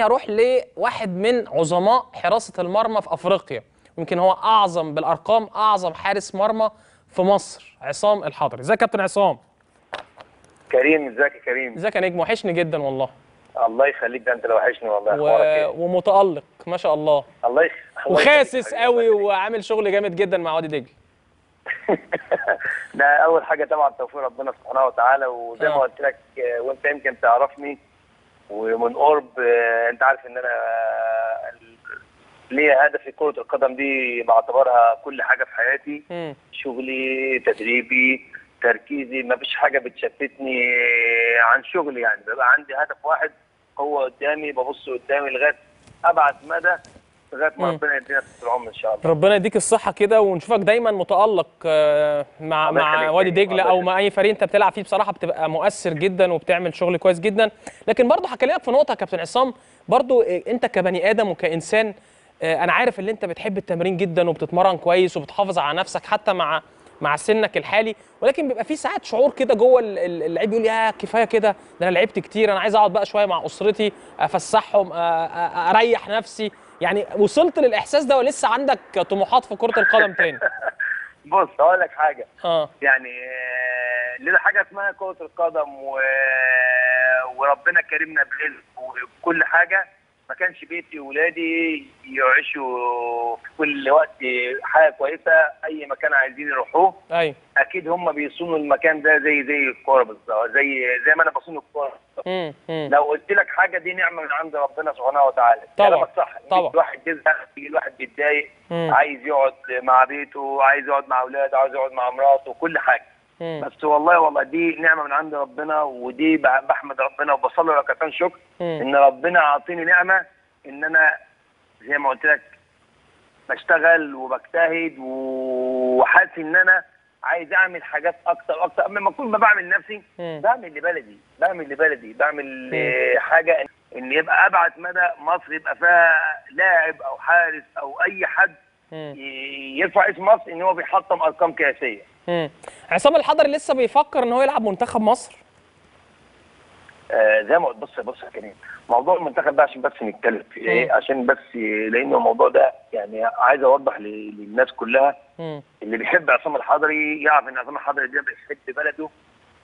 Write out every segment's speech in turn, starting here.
خليني اروح لواحد من عظماء حراسه المرمى في افريقيا، ويمكن هو اعظم بالارقام اعظم حارس مرمى في مصر، عصام الحضري. ازيك يا كابتن عصام؟ كريم، ازيك يا كريم؟ ازيك يا نجم، وحشني جدا والله. الله يخليك، ده انت اللي وحشني والله. اخبارك ايه؟ ومتالق ما شاء الله. الله يخليك. وخاسس قوي وعامل شغل جامد جدا مع وادي دجل. ده اول حاجه طبعا توفيق ربنا سبحانه وتعالى، وزي ما قلت لك وانت يمكن تعرفني ومن قرب، انت عارف ان انا ليا هدفي كره القدم دي بعتبرها كل حاجه في حياتي. شغلي، تدريبي، تركيزي، ما فيش حاجه بتشتتني عن شغلي. يعني بيبقى عندي هدف واحد هو قدامي، ببص قدامي لغايه ابعد مدى، لغايه ما ربنا يدينا في العمر ان شاء الله. ربنا يديك الصحه كده، ونشوفك دايما متالق مع وادي دجله او مع اي فريق انت بتلعب فيه. بصراحه بتبقى مؤثر جدا وبتعمل شغل كويس جدا. لكن برضه هكلمك في نقطه يا كابتن عصام، برضه انت كبني ادم وكانسان، انا عارف ان انت بتحب التمرين جدا وبتتمرن كويس وبتحافظ على نفسك حتى مع سنك الحالي، ولكن بيبقى في ساعات شعور كده جوه اللعيب يقول يا كفايه كده، ده انا لعبت كتير، انا عايز اقعد بقى شويه مع اسرتي، افسحهم، اريح نفسي. يعني وصلت للاحساس ده ولسه عندك طموحات في كره القدم تاني؟ بص هقول لك حاجه، يعني لنا حاجه اسمها كره القدم وربنا كرمنا برزق وكل حاجه. ما كانش بيتي وولادي يعيشوا في كل وقت حاجه كويسه، اي مكان عايزين يروحوه. ايوه اكيد هم بيصونوا المكان ده زي الكوره بالظبط، زي ما انا بصون الكوره. لو قلت لك حاجه دي نعمه من عند ربنا سبحانه وتعالى. كلامك صح، الواحد بيزهق، الواحد بيتضايق، عايز يقعد مع بيته، عايز يقعد مع اولاده، عايز يقعد مع مراته، كل حاجه. بس والله دي نعمه من عند ربنا، ودي بحمد ربنا وبصلي له ركعتين شكر ان ربنا عاطيني نعمه ان انا زي ما قلت لك بشتغل وبجتهد، وحاسس ان انا عايز اعمل حاجات اكتر. اما ما اكون بعمل نفسي، بعمل لبلدي، بعمل حاجه ان يبقى ابعد مدى مصر يبقى فيها لاعب او حارس او اي حد يرفع اسم مصر ان هو بيحطم ارقام قياسيه. عصام الحضري لسه بيفكر ان هو يلعب منتخب مصر؟ زي ما قلت. بص يا كريم، موضوع المنتخب ده عشان بس نتكلم فيه، عشان بس لان الموضوع ده يعني عايز اوضح للناس كلها. اللي بيحب عصام الحضري يعرف ان عصام الحضري ده بيحب بلده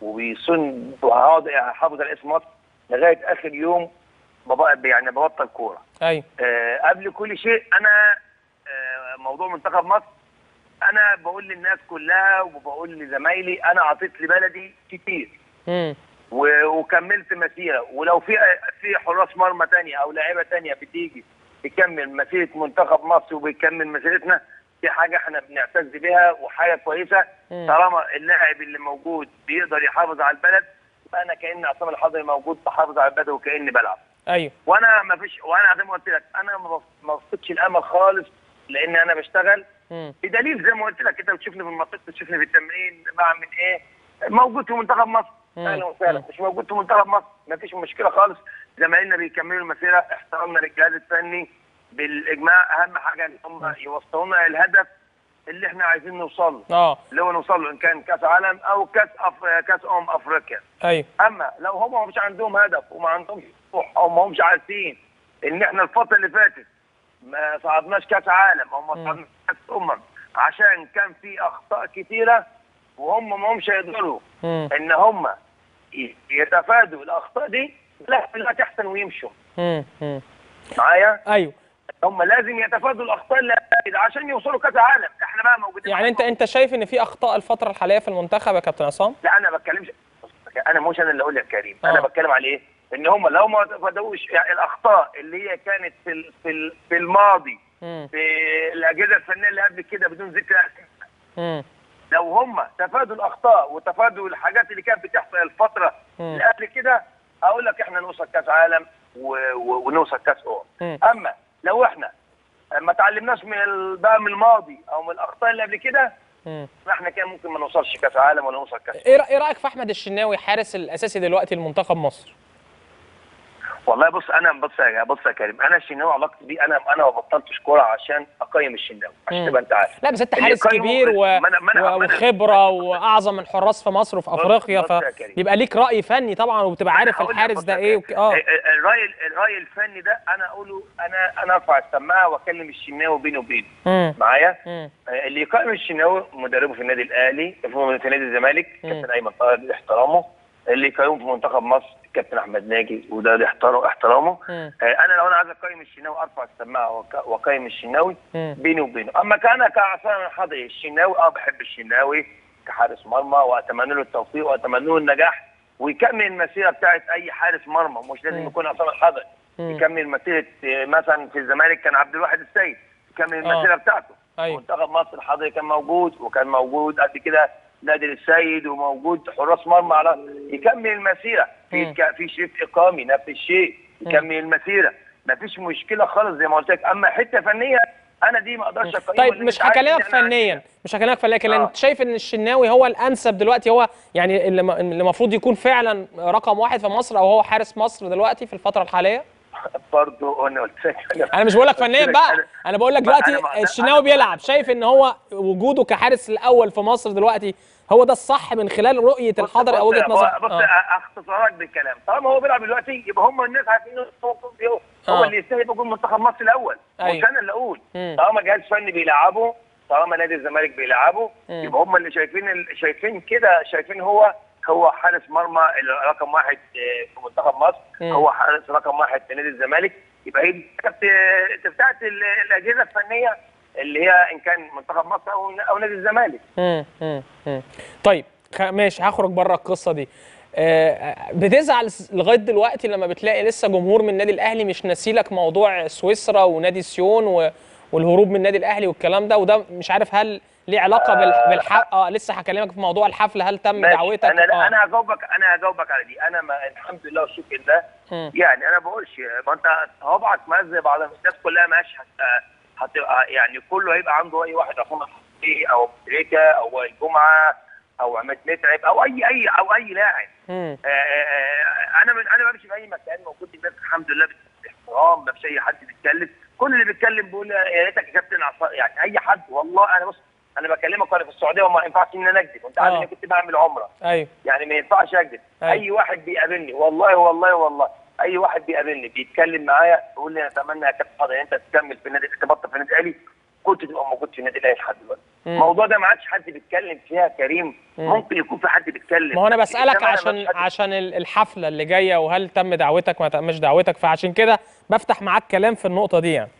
وبيصن، وهقعد احافظ على اسم مصر لغايه اخر يوم يعني ببطل كوره. ايوه قبل كل شيء انا موضوع منتخب مصر انا بقول للناس كلها وبقول لزمايلي انا عطيت لبلدي كتير وكملت مسيره، ولو في حراس مرمى ثانيه او لاعيبه ثانيه بتيجي تكمل مسيره منتخب مصر وبيكمل مسيرتنا، دي حاجه احنا بنعتز بها وحاجه كويسه. طالما اللاعب اللي موجود بيقدر يحافظ على البلد، فانا كان عصام الحضري موجود بحافظ على البلد وكاني بلعب. ايوه وانا ما فيش، وانا زي ما قلت لك انا ما بفقدش الامل خالص، لان انا بشتغل بدليل زي ما قلت لك، انت بتشوفني في المنطقه، بتشوفني في التمرين بعمل ايه، موجود في منتخب مصر اهلا وسهلا، مش موجود في منتخب مصر مفيش مشكله خالص. زمايلنا بيكملوا المسيره، احترامنا للجهاز الفني بالاجماع، اهم حاجه ان هم يوصلونا الهدف اللي احنا عايزين نوصل له، اللي هو نوصل له ان كان كاس عالم او كاس افريقيا. ايوه اما لو هم مش عندهم هدف وما عندهمش طموح او ما همش عارفين ان احنا الفتره اللي فاتت ما صعدناش كاس عالم او ما صعدناش كاس عشان كان في اخطاء كتيره، وهم ما همش هيقدروا ان هم يتفادوا الاخطاء دي، لا تحسن ويمشوا. معايا؟ ايوه هم لازم يتفادوا الاخطاء اللي عشان يوصلوا كاس عالم، احنا بقى موجودين. يعني انت شايف ان في اخطاء الفتره الحاليه في المنتخب يا كابتن عصام؟ لا انا ما بتكلمش، انا مش انا اللي اقول يا كريم، انا بتكلم على ايه؟ ان هم لو ما تفادوش يعني الاخطاء اللي هي كانت في الماضي في الاجهزه الفنيه اللي قبل كده بدون ذكر اسماء، لو هم تفادوا الاخطاء وتفادوا الحاجات اللي كانت بتحصل الفتره اللي قبل كده، اقول لك احنا نوصل كاس عالم ونوصل كاس امم. اما لو احنا ما اتعلمناش من الماضي او من الاخطاء اللي قبل كده، احنا كان ممكن ما نوصلش كاس عالم ولا نوصل كاس. ايه رايك في احمد الشناوي حارس الاساسي دلوقتي لمنتخب مصر؟ والله بص انا بص يا كريم، انا الشناوي علاقتي بيه انا ما بطلتش كوره عشان اقيم الشناوي، عشان تبقى انت عارف. لا بس انت حارس كبير وخبره واعظم من حراس في مصر وفي افريقيا، فيبقى ليك راي فني طبعا وبتبقى عارف الحارس ده ايه. الراي الفني ده انا اقوله، انا ارفع السماعه واكلم الشناوي بيني وبينه معايا. اللي يقيم الشناوي مدربه في النادي الاهلي، في نادي الزمالك كابتن أيمن طاهر لاحترامه، اللي يقيم في منتخب مصر كابتن أحمد ناجي وده احترامه. أنا لو أنا عايز أقيم الشناوي أرفع السماعة وأقيم الشناوي بيني وبينه. أما كان كعصام الحضري الشناوي، بحب الشناوي كحارس مرمى وأتمنى له التوفيق وأتمنى له النجاح ويكمل المسيرة بتاعت أي حارس مرمى، مش لازم يكون عصام الحضري، يكمل مسيرة مثلا في الزمالك كان عبد الواحد السيد، يكمل المسيرة بتاعته. منتخب مصر الحضري كان موجود، وكان موجود قبل كده نادي السيد، وموجود حراس مرمى على يكمل المسيره في شريف اقامي نفس الشيء يكمل المسيره، مفيش مشكله خالص زي ما قلت لك. اما حته فنيه انا دي ما اقدرش اقيمها. طيب مش هكلمك فنيا، لكن انت شايف ان الشناوي هو الانسب دلوقتي، هو يعني اللي المفروض يكون فعلا رقم واحد في مصر، او هو حارس مصر دلوقتي في الفتره الحاليه؟ برضه انا قلت لك انا مش بقول لك فنيا بقى، انا بقول لك دلوقتي الشناوي بيلعب، شايف ان هو وجوده كحارس الاول في مصر دلوقتي هو ده الصح من خلال رؤيه الحضري او وجهه نظرك؟ بص اختصارك بالكلام، طالما هو بيلعب دلوقتي يبقى هم الناس عارفين ان هو اللي يستاهل يكون منتخب مصر الاول، مش انا اللي اقول. طالما جهاز فني بيلعبه، طالما نادي الزمالك بيلعبه، يبقى هم اللي شايفين كده، شايفين هو حارس مرمى رقم واحد في منتخب مصر، هو حارس رقم واحد في نادي الزمالك، يبقى هي بتاعت الاجهزه الفنيه اللي هي ان كان منتخب مصر او نادي الزمالك. طيب ماشي، هخرج بره القصه دي. بتزعل لغايه دلوقتي لما بتلاقي لسه جمهور من النادي الاهلي مش ناسيلك موضوع سويسرا ونادي سيون والهروب من النادي الاهلي والكلام ده، وده مش عارف هل ليه علاقه بالحق؟ لسه هكلمك في موضوع الحفله، هل تم دعوتك؟ انا هجاوبك على دي. انا الحمد لله والشكر لله، يعني انا بقولش ما انت صوابعك مذهب على الناس كلها، ماشي هتبقى يعني كله هيبقى عنده اي واحد اخونا او ابو تريكه او الجمعه او عماد متعب او اي لاعب. انا بمشي في اي مكان موجود الناس الحمد لله باحترام، ما فيش اي حد بيتكلم، كل اللي بيتكلم بيقول يا ريتك يا كابتن عصام، يعني اي حد. والله انا بص انا بكلمك وانا في السعوديه وما ينفعش ان انا اكذب، انت عارف انا كنت بعمل عمره، يعني ما ينفعش اكذب. اي واحد بيقابلني والله اي واحد بيقابلني بيتكلم معايا يقول لي انا اتمنى يا كابتن حضرتك انت تكمل في النادي، تبطل في النادي الاهلي، كنت تبقى موجود في النادي الاهلي لحد دلوقتي. الموضوع ده ما عادش حد بيتكلم فيها يا كريم. ممكن يكون في حد بيتكلم، ما هو انا بسالك عشان الحفله اللي جايه وهل تم دعوتك ما تمش دعوتك، فعشان كده بفتح معاك كلام في النقطه دي. يعني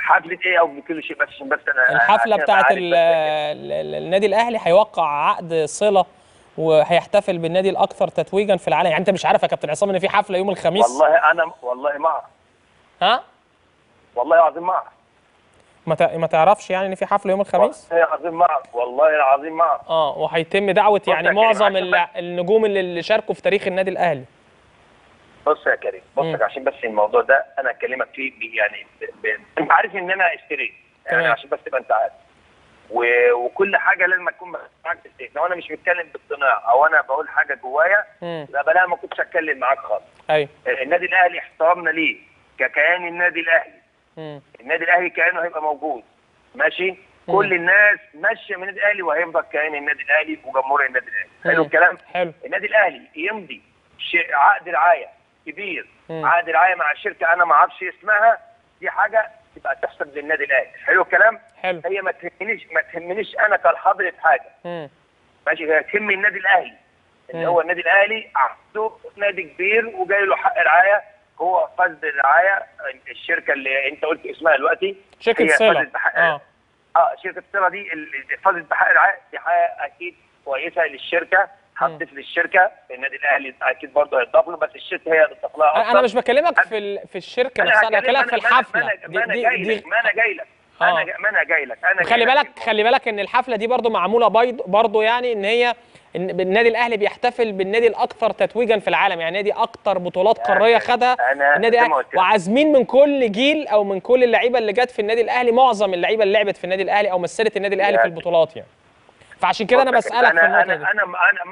حفله ايه او بكل شيء؟ بس انا الحفله بتاعت النادي الاهلي هيوقع عقد صله وهيحتفل بالنادي الاكثر تتويجا في العالم. يعني انت مش عارف يا كابتن عصام ان في حفله يوم الخميس؟ والله انا والله ما اعرف. والله العظيم ما اعرف. ما تعرفش يعني ان في حفله يوم الخميس؟ والله العظيم ما اعرف، والله العظيم ما اعرف. وهيتم دعوه يعني معظم النجوم اللي شاركوا في تاريخ النادي الاهلي. بص يا كريم، بص عشان بس الموضوع ده انا اكلمك فيه، يعني انت عارف ان انا اشتريت، يعني عشان بس تبقى انت عارف، وكل حاجه لازم تكون معاك اشتريت. لو انا مش بتكلم باقتناع او انا بقول حاجه جوايا يبقى لا، ما كنتش اتكلم معاك خالص. النادي الاهلي احترامنا ليه ككيان النادي الاهلي، النادي الاهلي كيانه هيبقى موجود ماشي، كل الناس ماشيه من النادي الاهلي وهيفضل كيان النادي الاهلي وجمهور النادي الاهلي. حلو الكلام؟ حلو. النادي الاهلي يمضي عقد رعايه كبير، عقد رعايه مع شركه انا ما اعرفش اسمها، دي حاجه تبقى تحسب للنادي الاهلي. حلو الكلام؟ حلو. هي ما تهمنيش انا كالحضري في حاجه، ماشي، هي تهم النادي الاهلي اللي هو النادي الاهلي عقده نادي كبير وجاي له حق رعايه، هو فاز بالرعايه. الشركه اللي انت قلت اسمها دلوقتي شركه صلة، شركه صلة دي اللي فازت بحق رعايه، دي حاجه اكيد كويسه للشركه، هتضيف للشركه. النادي الاهلي اكيد برضه هيتضاف له، بس الشركه هي اللي هتضاف لها اكتر. انا مش بكلمك في الشركه نفسها، انا بكلمك في الحفله. ما انا جاي لك. خلي بالك ان الحفله دي برضه معموله برضه، يعني ان هي النادي الاهلي بيحتفل بالنادي الاكثر تتويجا في العالم، يعني نادي اكثر بطولات قاريه خدها النادي الاهلي، وعازمين من كل جيل او من كل اللعيبه اللي جت في النادي الاهلي، معظم اللعيبه اللي لعبت في النادي الاهلي او مثلت النادي الاهلي في البطولات. يعني فعشان كده انا بسالك في النقطه دي.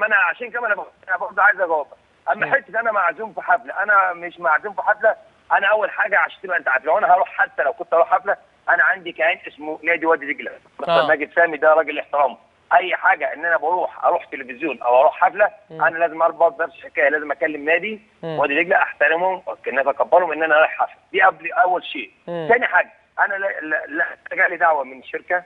انا عشان كده انا برضه عايز اجاوبك. اما حته انا معزوم في حفله، انا مش معزوم في حفله. انا اول حاجه عشان تبقى انت عارف، لو انا هروح حتى لو كنت هروح حفله، انا عندي كيان اسمه نادي وادي دجل، ماجد سامي ده راجل احترامه. اي حاجه ان انا اروح تلفزيون او اروح حفله، انا لازم اربط نفس الحكايه، لازم اكلم نادي وادي دجله، احترمهم والناس اكبرهم ان انا رايح حفله دي قبل اول شيء. ثاني حاجه انا لا جالي دعوه من الشركه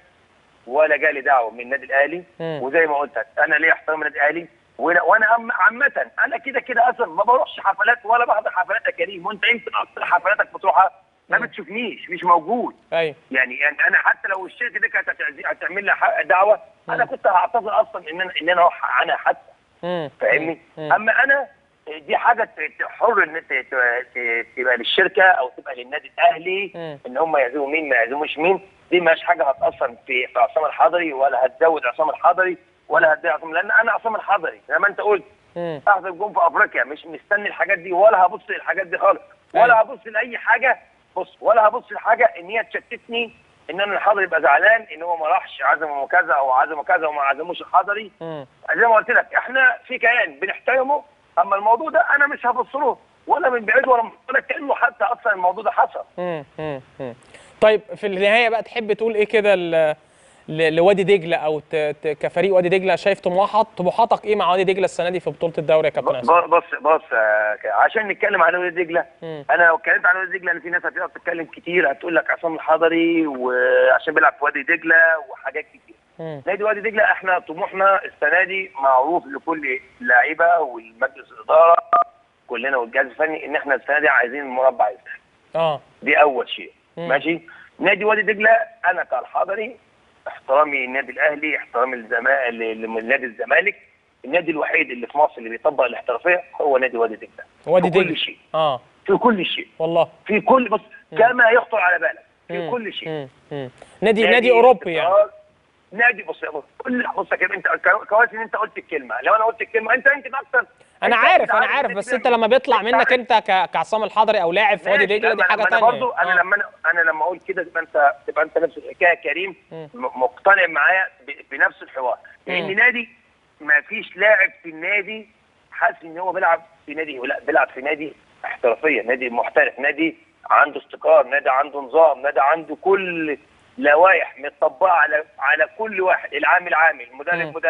ولا جالي دعوه من النادي الاهلي، وزي ما قلت انا ليه احترام النادي الاهلي، وانا عامه انا كده كده اصلا ما بروحش حفلات ولا بحضر حفلات يا كريم، وانت يمكن اكتر حفلاتك بتروحها ما بتشوفنيش، مش موجود. أيوة. يعني انا حتى لو الشركه دي كانت هتعمل لي دعوه، انا كنت هعتذر اصلا ان انا اروح عنها حتى. فاهمني؟ اما انا دي حاجه حر ان انت تبقى للشركه او تبقى للنادي الاهلي، ان هم يعزموا مين ما يعزموش مين، دي مش حاجه هتاثر في عصام الحضري ولا هتزود عصام الحضري ولا هتضيع عصام، لان انا عصام الحضري زي ما انت قلت احضر جون في افريقيا، مش مستني الحاجات دي ولا هبص للحاجات دي خالص، ولا هبص لاي حاجه ولا هبص لحاجه ان هي تشتتني ان انا الحضري يبقى زعلان ان هو ما راحش عزمه كذا او عزمه كذا وما عزموش الحضري. زي ما قلت لك احنا في كيان بنحترمه، اما الموضوع ده انا مش هبص له ولا من بعيد ولا من قريب كانه حتى اصلا الموضوع ده حصل. طيب في النهايه بقى تحب تقول ايه كده لوادي دجله او كفريق وادي دجله؟ شايف طموحاتك ايه مع وادي دجله السنه دي في بطوله الدوري يا كابتن عصام؟ بص عشان نتكلم عن وادي دجله، انا لو اتكلمت عن وادي دجله ان في ناس هتقدر تتكلم كتير، هتقول لك عصام الحضري وعشان بيلعب في وادي دجله وحاجات كتير. نادي وادي دجله احنا طموحنا السنه دي معروف لكل اللعيبه والمجلس الاداره كلنا والجهاز الفني ان احنا السنه دي عايزين المربع يفتح. دي اول شيء. ماشي. نادي وادي دجله انا كالحضري احترامي النادي الاهلي، احترامي لنادي الزمالك، النادي الوحيد اللي في مصر اللي بيطبق الاحترافيه هو نادي وادي دجله. وادي دجله في كل شيء. في كل شيء والله، في كل، بص كما يخطر على بالك، في كل شيء. نادي اوروبي يعني، نادي بص بص يا كريم، انت كويس ان انت قلت الكلمه، لو انا قلت الكلمه انت يمكن اكتر. انا عارف بس انت لما بيطلع منك انت كعصام الحضري او لاعب في وادي دجله دي حاجه ثانيه. انا لما اقول كده تبقى انت نفس الحكايه يا كريم، مقتنع معايا بنفس الحوار، لان نادي ما فيش لاعب في النادي حاسس ان هو بيلعب في نادي، لا بيلعب في نادي احترافيه، نادي محترف، نادي عنده استقرار، نادي عنده نظام، نادي عنده كل لوائح متطبقه على كل واحد، العامل المدرب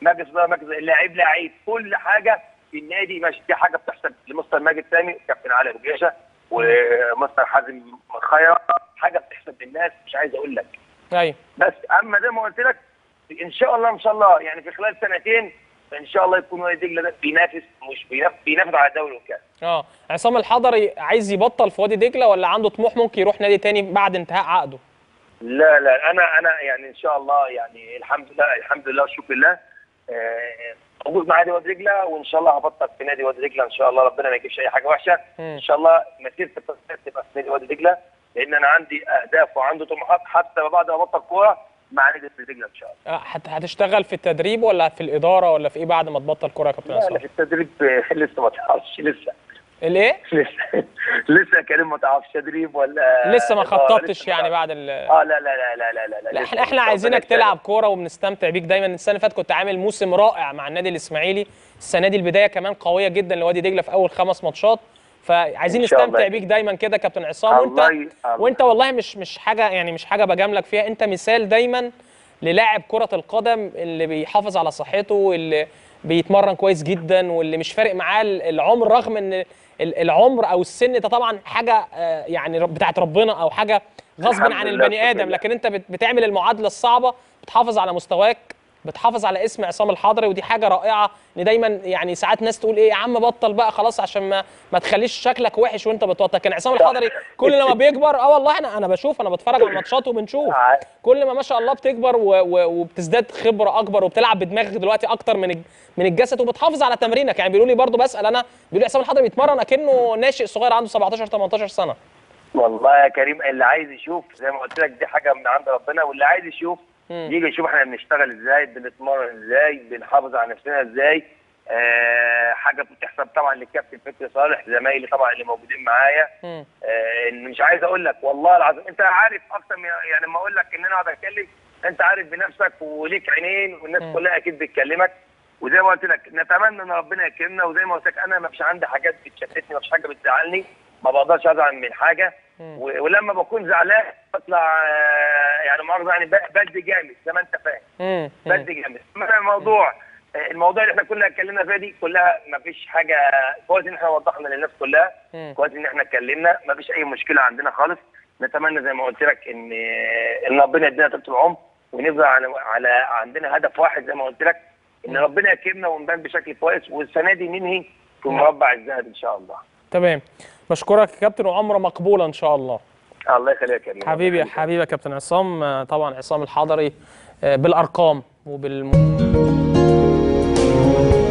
ماجد اللاعب كل حاجه في النادي ماشي. دي حاجه بتحسب لمستر ماجد سامي كابتن علي ابو جيشة ومستر حازم خيرت، حاجه بتحسب للناس، مش عايز اقول لك. ايوه بس اما زي ما قلت لك ان شاء الله يعني في خلال سنتين ان شاء الله يكون وادي دجله ده بينافس على الدوري والكاس. عصام الحضري عايز يبطل في وادي دجله ولا عنده طموح ممكن يروح نادي تاني بعد انتهاء عقده؟ لا انا يعني ان شاء الله يعني الحمد لله والشكر لله موجود مع نادي وادي دجله، وان شاء الله هبطل في نادي وادي دجله ان شاء الله، ربنا ما يجيبش اي حاجه وحشه. ان شاء الله مسيرتي تبقى في نادي وادي دجله، لان انا عندي اهداف وعندي طموحات حتى بعد ما ابطل كوره مع نادي وادي دجله ان شاء الله. هتشتغل في التدريب ولا في الاداره ولا في ايه بعد ما تبطل كوره يا كابتن عصام؟ لا في التدريب لسه ما تعرفش لسه. الايه؟ لسه كريم ما تعرفش تدريب ولا لسه ما خططتش يعني بعد ال لا لا لا لا لا لا احنا عايزينك تلعب كوره وبنستمتع بيك دايما. السنه اللي فاتت كنت عامل موسم رائع مع النادي الاسماعيلي، السنه دي البدايه كمان قويه جدا لوادي دجله في اول 5 ماتشات، فعايزين نستمتع بيك دايما كده كابتن عصام. وانت والله مش حاجه يعني، مش حاجه بجاملك فيها، انت مثال دايما للاعب كره القدم اللي بيحافظ على صحته واللي بيتمرن كويس جدا واللي مش فارق معاه العمر، رغم ان العمر او السن ده طبعا حاجه يعني بتاعت ربنا او حاجه غصب عن البني ادم، لكن انت بتعمل المعادله الصعبه، بتحافظ على مستواك، بتحافظ على اسم عصام الحضري، ودي حاجه رائعه. ان دايما يعني ساعات ناس تقول ايه يا عم بطل بقى خلاص عشان ما تخليش شكلك وحش وانت بتوتر. كان عصام الحضري كل ما بيكبر والله انا بشوف، انا بتفرج على ماتشاته وبنشوف كل ما شاء الله بتكبر وبتزداد خبره اكبر وبتلعب بدماغك دلوقتي اكتر من الجسد وبتحافظ على تمرينك. يعني بيقولوا لي برضه، بسال انا، بيقولوا لي عصام الحضري بيتمرن اكنه ناشئ صغير عنده 17 18 سنه. والله يا كريم اللي عايز يشوف زي ما قلت لك دي حاجه من عند ربنا، واللي عايز يشوف يجي يشوف احنا بنشتغل ازاي، بنتمرن ازاي، بنحافظ على نفسنا ازاي. حاجه بتحسب طبعا للكابتن فكري صالح، زمايلي طبعا اللي موجودين معايا. مش عايز اقول لك والله العظيم، انت عارف اكتر من يعني ما اقول لك ان انا اقعد اتكلم، انت عارف بنفسك وليك عينين والناس كلها اكيد بتكلمك. وزي ما قلت لك نتمنى ان ربنا يكرمنا. وزي ما قلت لك انا ما فيش عندي حاجات بتشتتني، ما فيش حاجه بتزعلني، ما بقدرش ازعل من حاجه. ولما بكون زعلان بطلع يعني مؤاخذه يعني بدي جامد زي ما انت فاهم، بدي جامد. مثلا الموضوع اللي احنا كلنا اتكلمنا فيها دي كلها ما فيش حاجه، كويس ان احنا وضحنا للناس كلها، كويس ان احنا اتكلمنا، ما فيش اي مشكله عندنا خالص. نتمنى زي ما قلت لك ان ربنا يدينا طول العمر ونفضل على عندنا هدف واحد زي ما قلت لك، ان ربنا يكرمنا ونبان بشكل كويس، والسنه دي ننهي في مربع الذهب ان شاء الله. تمام، بشكرك يا كابتن وعمره مقبوله ان شاء الله. الله يخليك يا حبيبي. حبيبي يا كابتن عصام، طبعا عصام الحضري بالارقام وبال